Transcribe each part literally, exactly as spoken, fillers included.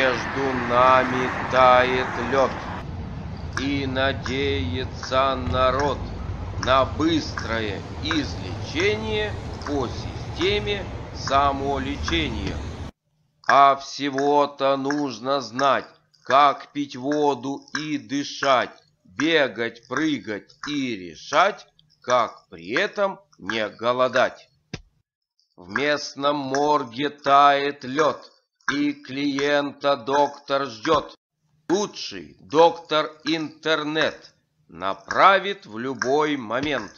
между нами тает лед, и надеется народ на быстрое излечение по системе самолечения. А всего-то нужно знать, как пить воду и дышать, бегать, прыгать и решать, как при этом не голодать. В местном морге тает лед, и клиента доктор ждет. Лучший доктор интернет направит в любой момент.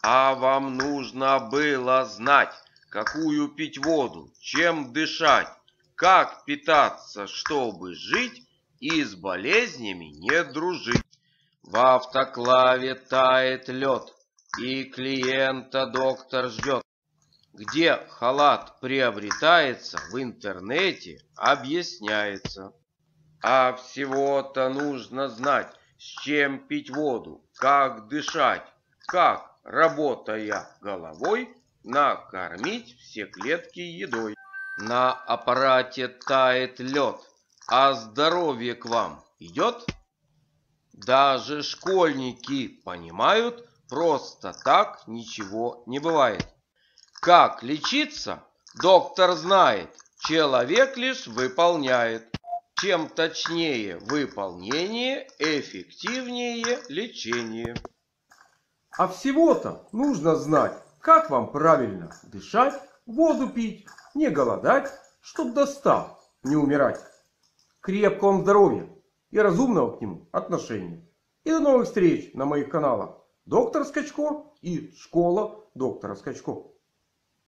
А вам нужно было знать, какую пить воду, чем дышать, как питаться, чтобы жить и с болезнями не дружить. В автоклаве тает лед, и клиента доктор ждет. Где халат приобретается, в интернете объясняется. А всего-то нужно знать, с чем пить воду, как дышать, как, работая головой, накормить все клетки едой. На аппарате тает лед, а здоровье к вам идет? Даже школьники понимают, просто так ничего не бывает. Как лечиться, доктор знает, человек лишь выполняет. Чем точнее выполнение, эффективнее лечение. А всего-то нужно знать, как вам правильно дышать, воду пить, не голодать, чтоб до ста не умирать. Крепкого вам здоровья и разумного к нему отношения. И до новых встреч на моих каналах Доктор Скачко и Школа доктора Скачко.